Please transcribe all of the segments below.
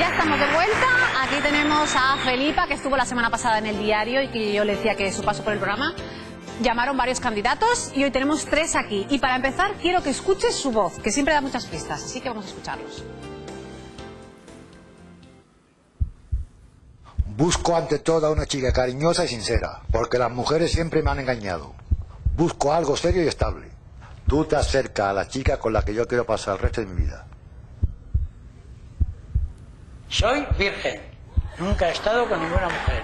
Ya estamos de vuelta, aquí tenemos a Felipa, que estuvo la semana pasada en el diario y que yo le decía que su paso por el programa llamaron varios candidatos y hoy tenemos tres aquí. Y para empezar quiero que escuches su voz, que siempre da muchas pistas, así que vamos a escucharlos. Busco ante todo a una chica cariñosa y sincera, porque las mujeres siempre me han engañado. Busco algo serio y estable. Tú te acercas a la chica con la que yo quiero pasar el resto de mi vida. Soy virgen, nunca he estado con ninguna mujer.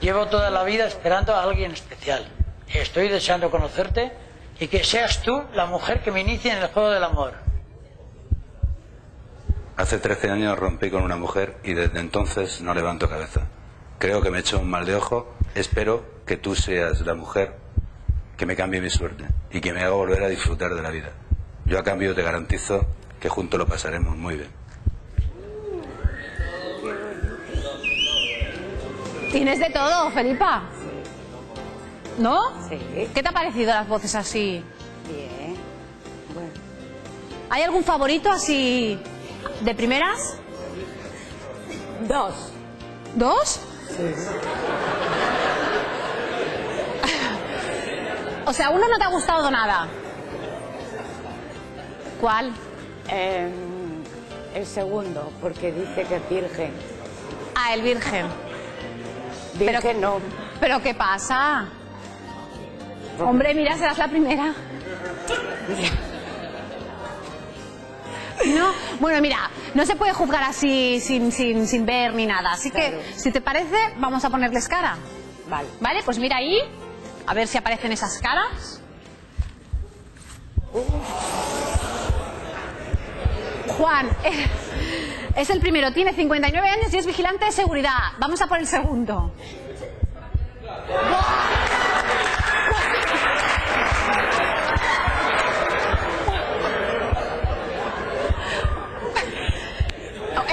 Llevo toda la vida esperando a alguien especial. Estoy deseando conocerte y que seas tú la mujer que me inicie en el juego del amor. Hace 13 años rompí con una mujer y desde entonces no levanto cabeza. Creo que me he hecho un mal de ojo. Espero que tú seas la mujer que me cambie mi suerte y que me haga volver a disfrutar de la vida. Yo a cambio te garantizo que juntos lo pasaremos muy bien. Tienes de todo, Felipa. ¿No? Sí. ¿Qué te ha parecido las voces así? Bien. Bueno. ¿Hay algún favorito así de primeras? Dos. ¿Dos? Sí. O sea, uno no te ha gustado nada. ¿Cuál? El segundo, porque dice que es virgen. Ah, el virgen. Pero que no. ¿Pero qué pasa? Hombre, mira, serás la primera. No, bueno, mira, no se puede juzgar así sin ver ni nada. Así que, claro, si te parece, vamos a ponerles cara. Vale. Vale, pues mira ahí, a ver si aparecen esas caras. Juan, es el primero, tiene 59 años y es vigilante de seguridad. Vamos a por el segundo.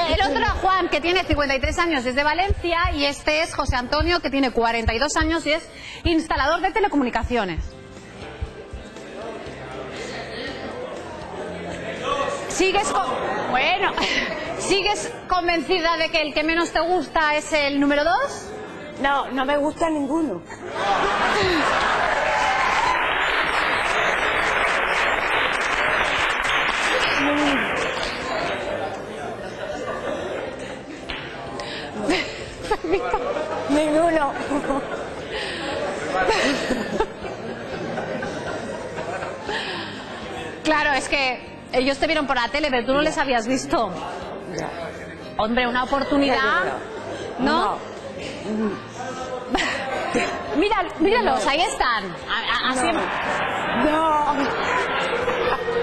El otro es Juan, que tiene 53 años y es de Valencia. Y este es José Antonio, que tiene 42 años y es instalador de telecomunicaciones. ¿Sigues con... Bueno, ¿sigues convencida de que el que menos te gusta es el número 2? No, no me gusta ninguno. Ninguno. Claro, es que... ellos te vieron por la tele, pero tú no les habías visto. No. Hombre, una oportunidad. ¿No? Míralo, míralos, ahí están. Así... No.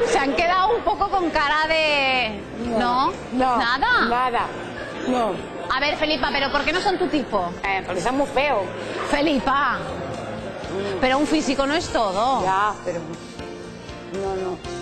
Se han quedado un poco con cara de... ¿No? No. ¿Nada? Nada. No. A ver, Felipa, ¿pero por qué no son tu tipo? Porque son muy feos. Felipa. Pero un físico no es todo. Ya, pero... No, no.